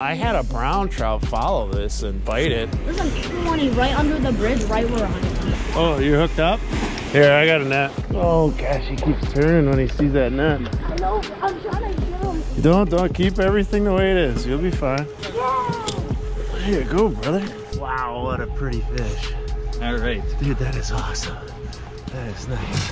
I had a brown trout follow this and bite it. There's like 20 right under the bridge, right where on it. Oh, you're hooked up? Here, I got a net. Oh gosh, he keeps turning when he sees that net. I know, I'm trying to kill him. Don't, keep everything the way it is. You'll be fine. Yeah. Here you go, brother. Wow, what a pretty fish. All right. Dude, that is awesome. That is nice.